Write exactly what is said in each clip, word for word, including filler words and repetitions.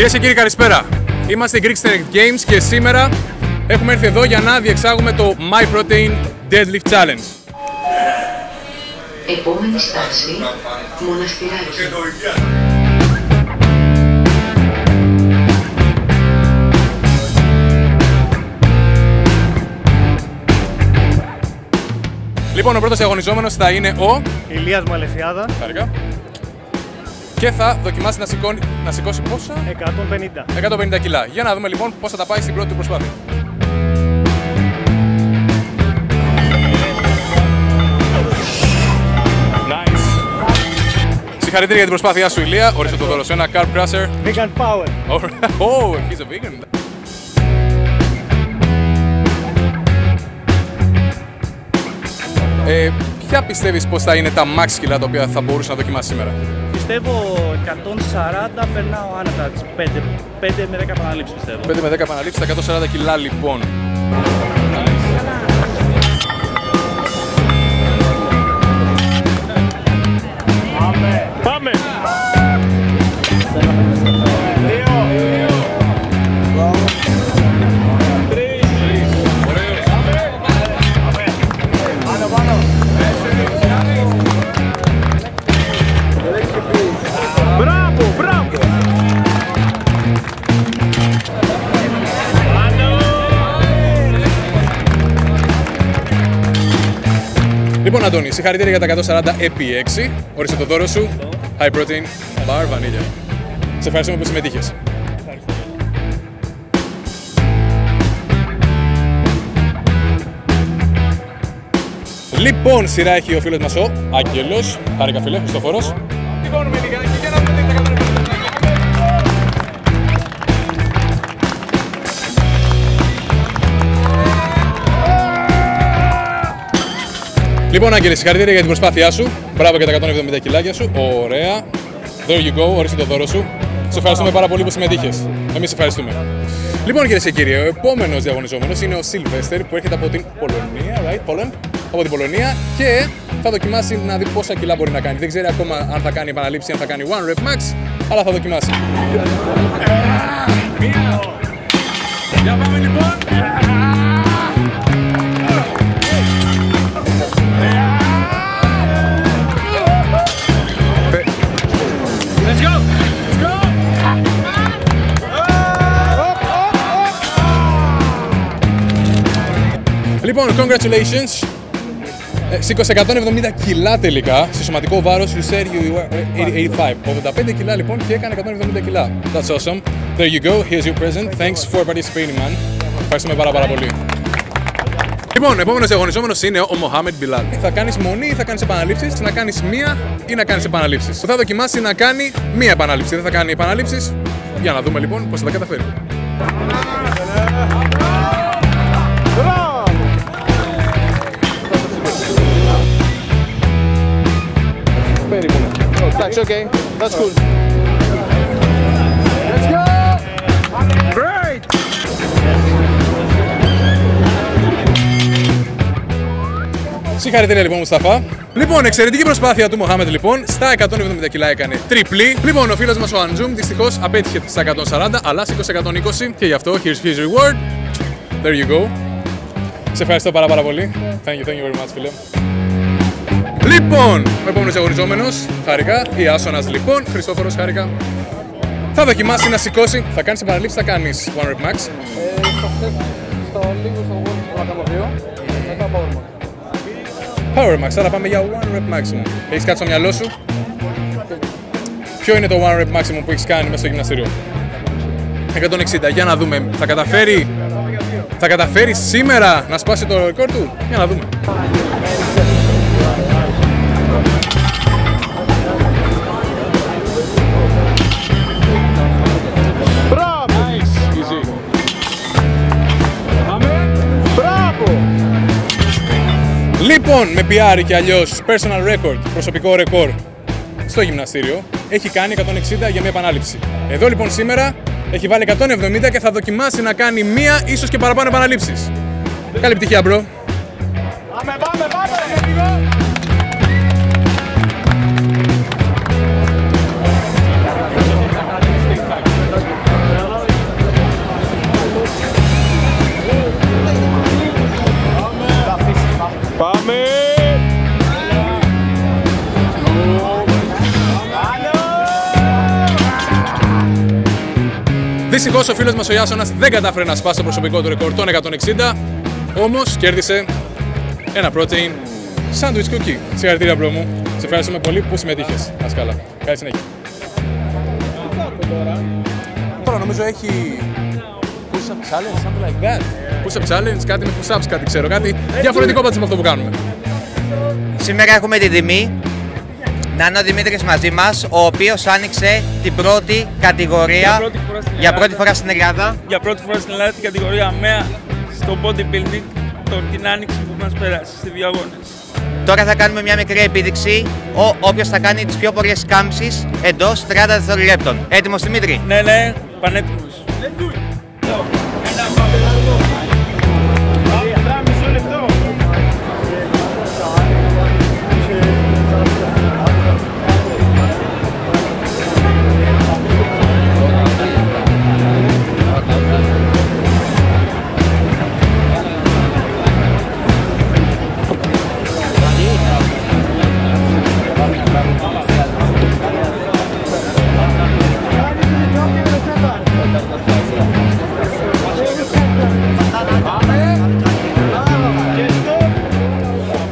Κυρίες και κύριοι, καλησπέρα. Είμαστε Greek Strength Games και σήμερα έχουμε έρθει εδώ για να διεξάγουμε το My Protein Deadlift Challenge. Επόμενη στάση, μοναστηράκι. Λοιπόν, ο πρώτος αγωνιζόμενος θα είναι ο Ηλίας Μαλεφιάδα. Χαρικά. Και θα δοκιμάσει να, σηκώνει, να σηκώσει πόσα? εκατόν πενήντα. εκατόν πενήντα κιλά. Για να δούμε λοιπόν πώς θα τα πάει στην πρώτη του προσπάθεια. Nice. Συγχαρητήρια για την προσπάθειά σου, Ηλία. Ορίστε το δώρο σου, ένα carb crusher. Vegan power. Oh, he's a vegan. Ε, ποια πιστεύεις πως θα είναι τα max κιλά τα οποία θα μπορούσε να δοκιμάσει σήμερα? Πιστεύω εκατόν σαράντα, περνάω άνετα τις πέντε με δέκα επαναλήψεις, πιστεύω. πέντε με δέκα επαναλήψεις, τα εκατόν σαράντα κιλά λοιπόν. Πάμε! Πάμε! Λοιπόν, Αντώνη, συγχαρητήρια για τα εκατόν σαράντα επί έξι. Ορίστε το δώρο σου. High Protein Bar Vanilla. Σε ευχαριστούμε που συμμετείχες. Ευχαριστώ. Λοιπόν, σειρά έχει ο φίλος μας ο Άγγελος. Χάρηκα, φίλε, Χριστοφόρος. Τυγώνουμε λιγάκι για να δούμε τα εκατόν σαράντα. Λοιπόν, Άγγελε, συγχαρητήρια για την προσπάθειά σου. Μπράβο για τα εκατόν εβδομήντα κιλάκια σου. Ωραία. There you go, ορίστε το δώρο σου. Σε ευχαριστούμε πάρα πολύ που συμμετείχες. Εμείς ευχαριστούμε. Λοιπόν, κυρίες και κύριοι, ο επόμενος διαγωνιζόμενος είναι ο Sylvester που έρχεται από την Πολωνία. Right, Poland. Από την Πολωνία και θα δοκιμάσει να δει πόσα κιλά μπορεί να κάνει. Δεν ξέρει ακόμα αν θα κάνει επαναλήψη, αν θα κάνει one rep max, αλλά θα δοκιμάσει. Για πάμε λοιπόν. Λοιπόν, congratulations! Σήκωσε εκατόν εβδομήντα κιλά τελικά, σε σωματικό βάρος, you said you were eighty-five. ογδόντα πέντε κιλά λοιπόν και έκανε εκατόν εβδομήντα κιλά. That's awesome. There you go, here's your present. Thanks for participating, man. Ευχαριστούμε πάρα πάρα πολύ. Λοιπόν, επόμενος αγωνιζόμενος είναι ο Μοχάμεντ. Θα κάνεις μονή ή θα κάνεις επαναλήψεις, να κάνεις μία ή να κάνεις επαναλήψεις. Θα δοκιμάσει να κάνει μία επαναλήψη, δεν θα κάνει επαναλήψεις. Για να δούμε λοιπόν πώς θα τα καταφέρει. Εντάξει, okay, that's cool. Let's go! Great! Συγχαρητήρια λοιπόν, Μουσταφά. Λοιπόν, εξαιρετική προσπάθεια του Μοχάμεντ λοιπόν. Στα εκατόν εβδομήντα κιλά έκανε τριπλή. Λοιπόν, ο φίλος μας ο Anjum δυστυχώς απέτυχε στα εκατόν σαράντα, αλλά σήκωσε εκατόν είκοσι και γι' αυτό, here's his reward. There you go. Σε ευχαριστώ πάρα πάρα πολύ. Thank you, thank you very much, φίλε. Λοιπόν, ο επόμενος αγωνιζόμενος, χάρηκα, Ιάσονας λοιπόν, Χριστόφορος, χάρηκα. Θα δοκιμάσει να σηκώσει, θα κάνεις επαναλήψη, θα κάνεις one rep max. Ε, στο λίγο, στο wall, θα κάνω δύο, θα κάνω power max. Power max, άρα πάμε για one rep maximum. Έχεις κάτι στο μυαλό σου? Ποιο είναι το one rep maximum που έχεις κάνει μέσα στο γυμναστήριο? εκατόν εξήντα, για να δούμε, θα καταφέρει, θα καταφέρει σήμερα να σπάσει το ρεκόρ του, για να δούμε. Λοιπόν, με πι αρ και αλλιώς personal record, προσωπικό ρεκόρ στο γυμναστήριο, έχει κάνει εκατόν εξήντα για μία επανάληψη. Εδώ λοιπόν σήμερα έχει βάλει εκατόν εβδομήντα και θα δοκιμάσει να κάνει μία, ίσως και παραπάνω επαναλήψεις. Καλή επιτυχία, μπρο. Πάμε, πάμε, πάμε! Let's go! Δυστυχώς ο φίλος μας ο Ιάσονας δεν κατάφερε να σπάσει το προσωπικό του ρεκόρ των εκατόν εξήντα, όμως κέρδισε ένα protein sandwich cookie. Συγχαρητήρια, μπρο μου. Σε ευχαριστούμε πολύ που συμμετείχες, δάσκαλα. Καλή συνέχεια. Τώρα νομίζω έχει push-up challenge, something like that. Push-up challenge, κάτι με push-ups, κάτι ξέρω, κάτι διαφορετικό πάντως από αυτό που κάνουμε. Σήμερα έχουμε την τιμή να είναι ο Δημήτρης μαζί μας, ο οποίος άνοιξε την πρώτη κατηγορία για πρώτη φορά στην Ελλάδα. Για πρώτη φορά στην Ελλάδα την κατηγορία ΜΕΑ στο bodybuilding, την άνοιξη που μας περάσει στη δύο αγώνες. Τώρα θα κάνουμε μια μικρή επίδειξη, ο οποίος θα κάνει τις πιο πολλές κάμψεις εντός τριάντα δευτερολέπτων. Έτοιμος, Δημήτρη? Ναι, ναι, πανέτοιμος.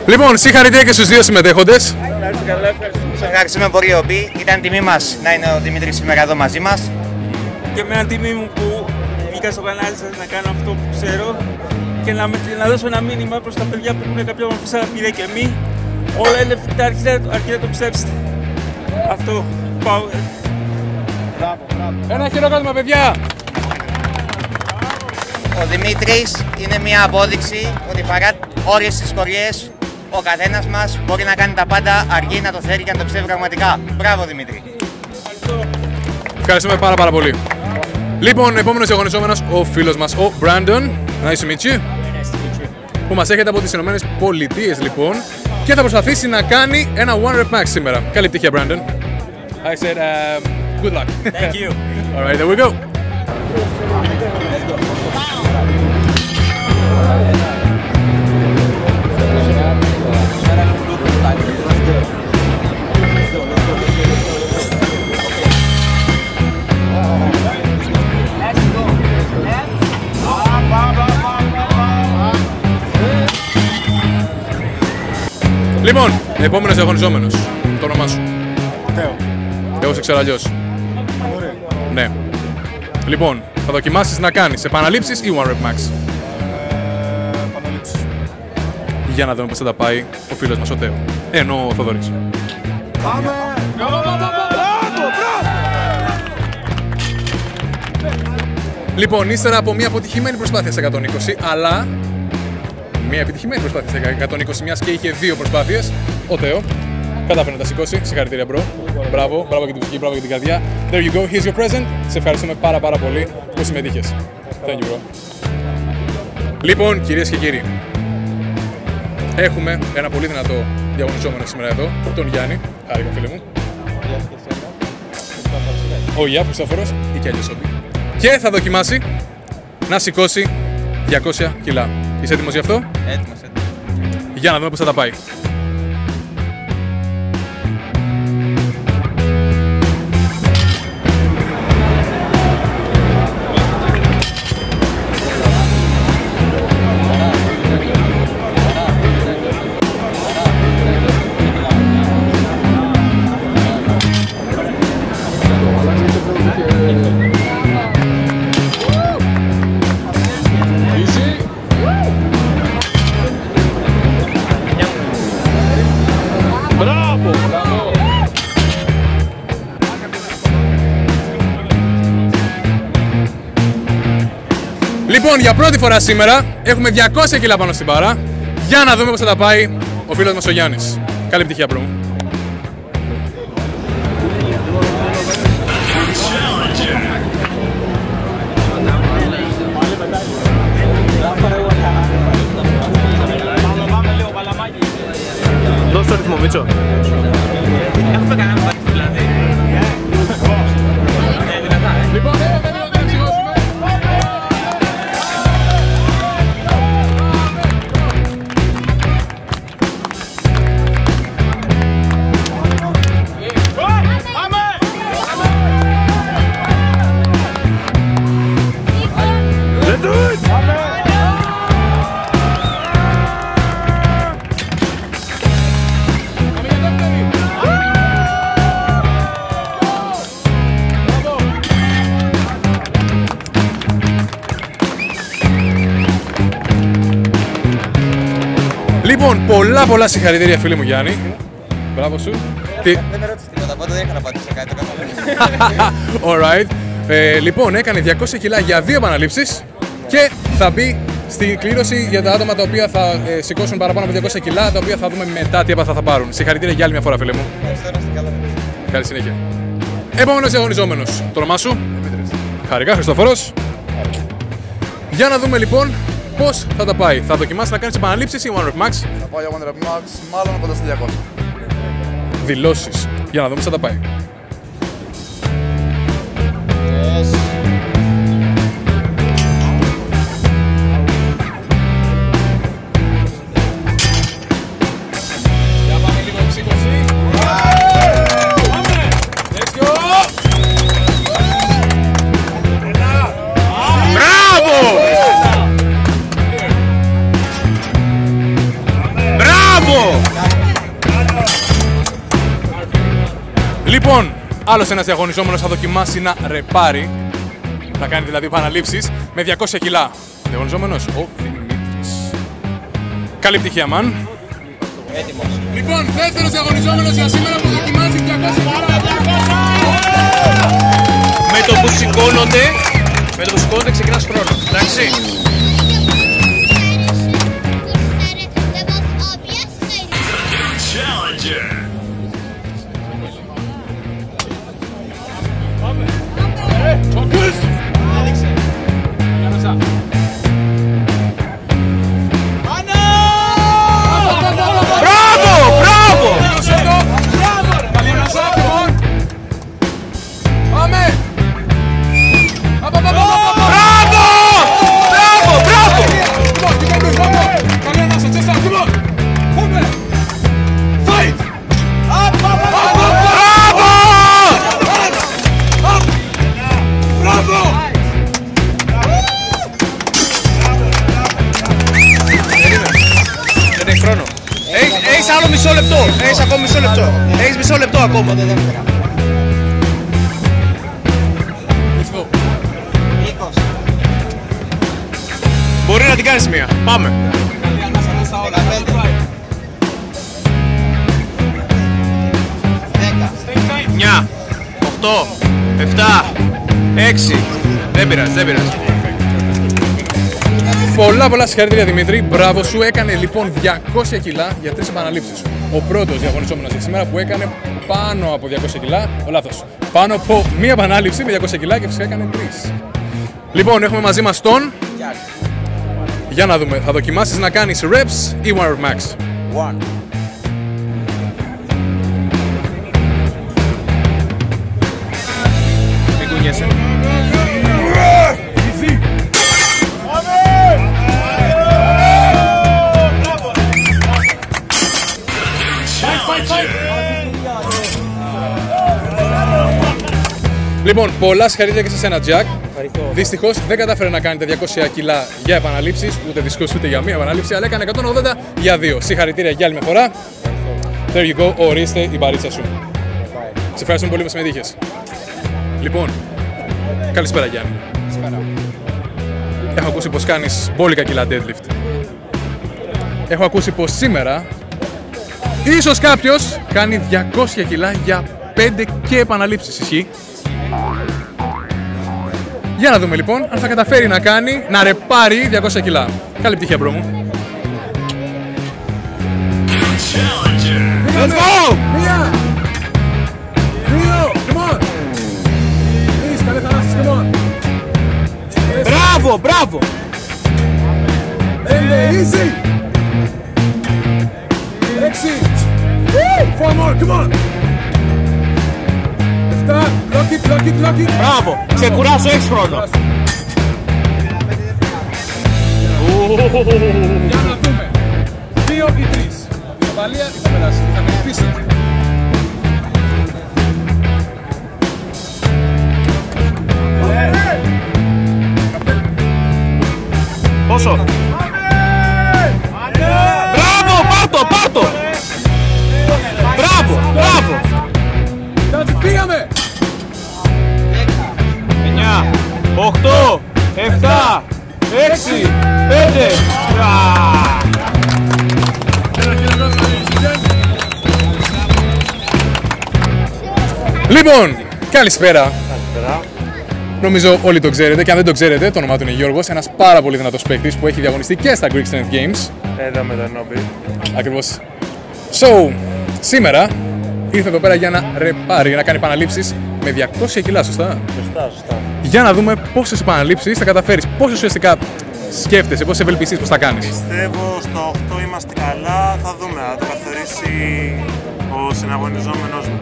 Λοιπόν, συγχαρητήρια και στους δύο συμμετέχοντες. Σας ευχαριστούμε πολύ, Ρομπή. Ήταν τιμή μας να είναι ο Δημήτρης σήμερα εδώ μαζί μας. Και με έναν τιμή μου που βγήκα στο κανάλι σας να κάνω αυτό που ξέρω και να, με, να δώσω ένα μήνυμα προς τα παιδιά που έχουν κάποια μορφή σαν πήρε και εμείς. Όλα είναι φυτά, αρκεί να το ψέψετε. Αυτό, πάω. Ένα χειροκρότημα, παιδιά! Ο Δημήτρης είναι μια απόδειξη ότι παρά όλες τις δυσκολίες, ο καθένας μας μπορεί να κάνει τα πάντα, αρκεί να το θέλει και να το πιστεύει πραγματικά. Μπράβο, Δημήτρη. Ευχαριστούμε πάρα πάρα πολύ. Λοιπόν, επόμενος αγωνιζόμενος ο φίλος μας, ο Μπράντον. Nice to meet you. Που μας έρχεται από τις Ηνωμένες Πολιτείες, λοιπόν, και θα προσπαθήσει να κάνει ένα one rep max σήμερα. Καλή επιτυχία, Μπράντον. I said, um, good luck. Thank you. All right, there we go. Λοιπόν, επόμενος αγωνιζόμενος, το όνομά σου? Θεο. Θεο, σε ξέρω αλλιώς. Ναι. Λοιπόν, θα δοκιμάσεις να κάνεις επαναλήψεις ή one rep max? Επαναλήψεις. Για να δούμε πώς θα τα πάει ο φίλος μας ο Θεο. Ενώ ο Θοδωρής. Πάμε! Λοιπόν, ύστερα από μια αποτυχημένη προσπάθεια σε εκατόν είκοσι, αλλά μια επιτυχημένη προσπάθεια σε εκατόν είκοσι, μιας και είχε δύο προσπάθειες, ο Θεο κατάφερε να τα σηκώσει. Συγχαρητήρια, μπρο. Μπράβο, μπράβο για την ψυχή, μπράβο για την καρδιά. There you go, here's your present. Σε ευχαριστούμε πάρα πάρα πολύ που συμμετείχες. Thank you, bro. Λοιπόν, κυρίες και κύριοι, έχουμε ένα πολύ δυνατό διαγωνιζόμενο σήμερα εδώ, τον Γιάννη. Χάρηκα, φίλε μου. Ο Ια, Χριστόφορος ή και αλλιώς Σόπη. Και θα δοκιμάσει να σηκώσει διακόσια κιλά. Είσαι έτοιμος γι' αυτό? Έτοιμος, έτοιμος. Για να δούμε πώς θα τα πάει. Λοιπόν, για πρώτη φορά σήμερα έχουμε διακόσια κιλά πάνω στην μπάρα. Για να δούμε πώς θα τα πάει ο φίλος μας ο Γιάννης. Καλή επιτυχία, μπρο μου. Δώσ' το ρυθμό, Μίτσο. Λοιπόν, πολλά πολλά συγχαρητήρια, φίλοι μου Γιάννη. Μπράβο σου. Δεν με ρώτησε τίποτα, οπότε δεν είχα να απαντήσω κάτι. Alright. Ε, λοιπόν, έκανε διακόσια κιλά για δύο επαναλήψεις και θα μπει στην κλήρωση για τα άτομα τα οποία θα ε, σηκώσουν παραπάνω από διακόσια κιλά, τα οποία θα δούμε μετά τι έπαθα θα πάρουν. Συγχαρητήρια για άλλη μια φορά, φίλε μου. Καλή συνέχεια. Επόμενος αγωνιζόμενος. Το όνομά σου? Δημήτρης. Χαρικά, Χριστοφόρος. Για να δούμε λοιπόν πώς θα τα πάει. Θα δοκιμάσεις να κάνεις επαναλήψεις ή one rep max? Θα πάω για one rep max, μάλλον κοντά στα διακόσια. Δηλώσεις. Για να δούμε πώς θα τα πάει. Λοιπόν, άλλος ένας διαγωνιζόμενος θα δοκιμάσει να ρεπάρει, να κάνει δηλαδή επαναλήψεις με διακόσια κιλά. Διαγωνιζόμενος, ο Δημήτρης. Καλή επιτυχία, man. Έτοιμος. Λοιπόν, δεύτερος διαγωνιζόμενος για σήμερα που δοκιμάζει διακόσια κιλά. Με το που σηκώνονται, με το που σηκώνονται ξεκινάς χρόνος, εντάξει. Έχεις ακόμα μισό λεπτό. Έχεις μισό λεπτό ακόμα. Μπορεί να την κάνεις μία. Πάμε. εννιά, οκτώ, επτά, έξι. Δεν πειράζει, δεν πειράζει. Πολλά πολλά συγχαρητήρια, Δημήτρη. Μπράβο σου. Έκανε λοιπόν διακόσια κιλά για τρεις επαναλήψεις. Ο πρώτος διαγωνιζόμενος για σήμερα που έκανε πάνω από διακόσια κιλά, ο λάθος, πάνω από μία επανάληψη με διακόσια κιλά και φυσικά έκανε τρεις. Λοιπόν, έχουμε μαζί μας τον... Γιάννη. Για να δούμε, θα δοκιμάσεις να κάνεις reps ή one rep max? One. Μην κουνιέσαι. Λοιπόν, πολλά συγχαρητήρια και σε σένα, Τζακ. Δυστυχώς δεν κατάφερε να κάνετε διακόσια κιλά για επαναλήψεις, ούτε δυστυχώς ούτε για μία επαναλήψη, αλλά έκανε εκατόν ογδόντα για δύο. Συγχαρητήρια για άλλη μια φορά. There you go, ορίστε η μπαρίτσα σου. Σε ευχαριστούμε πολύ που συμμετείχες. Λοιπόν, καλησπέρα Γιάννη. Καλησπέρα. Έχω ακούσει πως κάνεις μπόλικα κιλά deadlift. Έχω ακούσει πως σήμερα ίσως κάποιος κάνει διακόσια κιλά για πέντε και επαναλήψεις, ισχύει? Για να δούμε λοιπόν αν θα καταφέρει να κάνει, να ρεπάρει διακόσια κιλά. Καλή επιτυχία, μπρο μου. Let's go! Μία! Δύο! Come on! Τρεις, καλή θαλάσσης, come on! Μπράβο, μπράβο! Πέντε, easy! Έξι! Four more, come on! Lock it, lock it, lock it. Μπράβο, ξεκουράσω, έχεις χρόνο. Για να δούμε. Δύο ή τρεις. Η απαλία ή θα περάσει, θα με πείσει. Πόσο? Μπράβο, πάρτο, πάρτο. Μπράβο, μπράβο. Κάτσε, πήγαμε. οκτώ, επτά, έξι, πέντε. Λοιπόν, καλησπέρα. Καλησπέρα. Νομίζω όλοι το ξέρετε, και αν δεν το ξέρετε, το όνομά του είναι Γιώργος, ένας πάρα πολύ δυνατός παίκτης που έχει διαγωνιστεί και στα Greek Strength Games. Εδώ με τον Νόμπι. Ακριβώς. So, σήμερα ήρθε εδώ πέρα για να ρεπάρει, για να κάνει επαναλήψεις με διακόσια κιλά, σωστά. Σωστά, σωστά. Για να δούμε πόσες επαναλήψεις θα καταφέρεις, πόσες ουσιαστικά σκέφτεσαι, πόσες ευελπιστείς, πώς θα κάνεις. Πιστεύω στο οκτώ είμαστε καλά, θα δούμε, θα το καθορίσει ο συναγωνιζόμενος μου.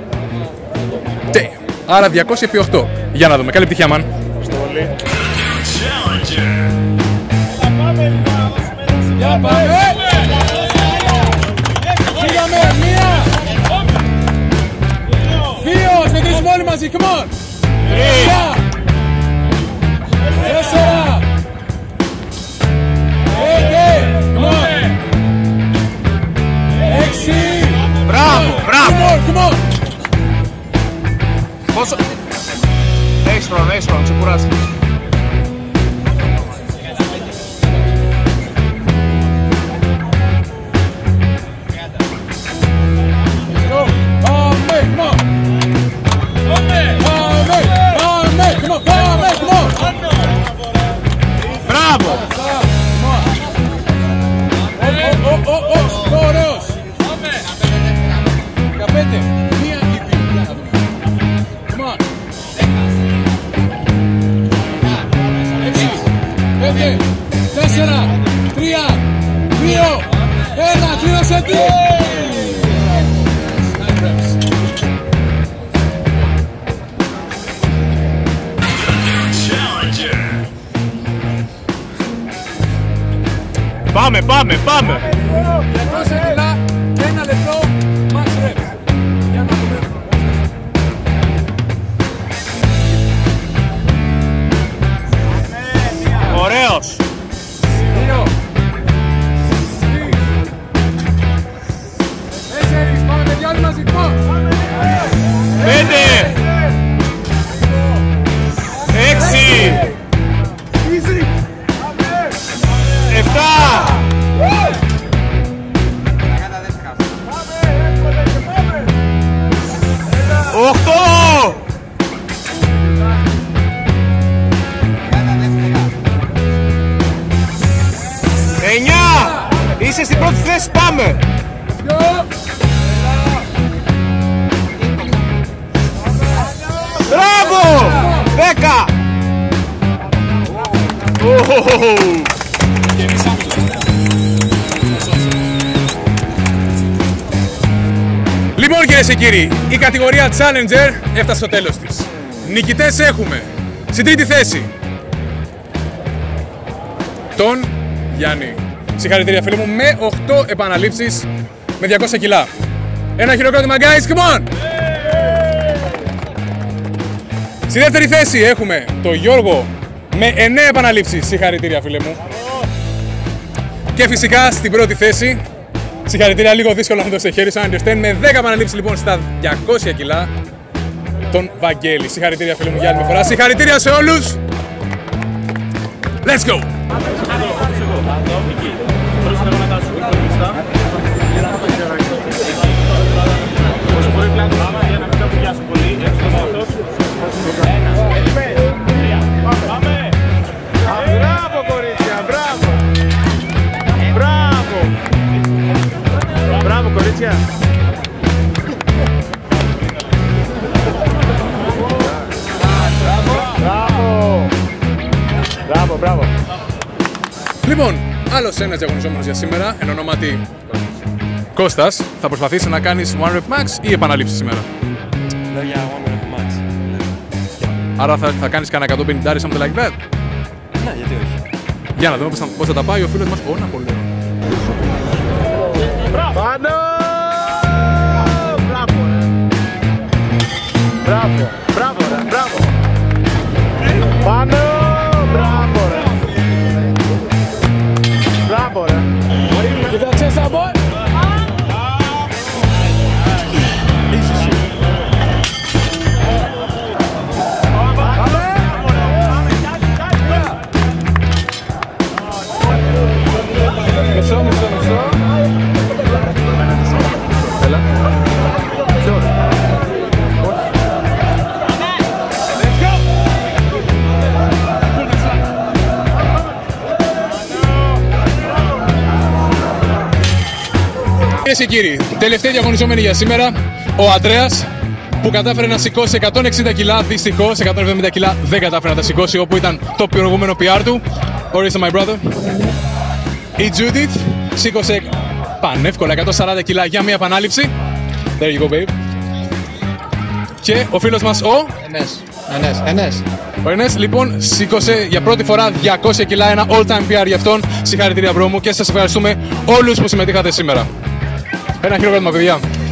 Τε, άρα διακόσια επί οκτώ. Για να δούμε, καλή επιτυχία, man. Ευχαριστώ πολύ. Για πάμε! Όλοι μαζί, come on! Τρία! Τέσσερα! Πέντε! Come on! Έξι! Μπράβο, μπράβο! Come on, come on! Πόσο... Έχεις χρόνο, έχεις χρόνο, ξεκουράσαι. Πάμε, πάμε, πάμε! διακόσια κιλά, ένα λεπτό, max reps. Για να το βλέπω. Ωραίος! Δύο! Τέσσερις, πάμε παιδιά, όλοι μαζί, πώς! Πέντε! Έξι! Εφτά! Είσαι στην πρώτη θέση, πάμε! Μπράβο! Δέκα! Λοιπόν, κυρίες και κύριοι, η κατηγορία Challenger έφτασε στο τέλος της. Νικητές έχουμε στην τρίτη θέση τον Γιάννη. Συγχαρητήρια, φίλε μου, με οκτώ επαναλήψεις με διακόσια κιλά. Ένα χειροκρότημα, guys, come on! Yeah. Στη δεύτερη θέση έχουμε τον Γιώργο με εννέα επαναλήψεις. Συγχαρητήρια, φίλε μου. Yeah. Και φυσικά στην πρώτη θέση, συγχαρητήρια, λίγο δύσκολο να το στο χέρι, σαν understand, με δέκα επαναλήψεις λοιπόν στα διακόσια κιλά, τον Βαγγέλη. Συγχαρητήρια, φίλε μου, yeah. για άλλη μια φορά. Συγχαρητήρια σε όλους. Let's go! Λοιπόν, άλλος ένας διαγωνιζόμενος για σήμερα, εν ονόματι Κώστας, θα προσπαθήσει να κάνεις one rep max ή επαναλήψεις σήμερα. Λέω για one rep max. Άρα θα, θα κάνεις κανένα εκατόν πενήντα, something like that. Ναι, γιατί όχι. Για να δούμε πώς θα, πώς θα τα πάει ο φίλος μας, ο Ναπολέων. Πάνω! Μπράβο! Μπράβο! Μπράβο! Μπράβο! Πάνω! Μπράβο! Bravo, ρε! Is that chest up, boy? Έλα. Κυρίες και κύριοι, τελευταία διαγωνιζόμενη για σήμερα, ο Ατρέας, που κατάφερε να σηκώσει εκατόν εξήντα κιλά, δυστυχώς εκατόν εβδομήντα κιλά δεν κατάφερε να τα σηκώσει, όπου ήταν το προηγούμενο πι αρ του. Ορίστε, my brother. Η Τζουτιθ σήκωσε πανεύκολα εκατόν σαράντα κιλά για μια επανάληψη. There you go, babe. Και ο φίλος μας, ο Εννές. Εννές. Εννές. Ο Εννές, λοιπόν, σήκωσε για πρώτη φορά διακόσια κιλά, ένα all-time πι αρ για αυτόν. Συγχαρητήρια, bro μου, και σας ευχαριστούμε όλους που συμμετείχατε σήμερα. Ένα χειροκρότημα, παιδιά.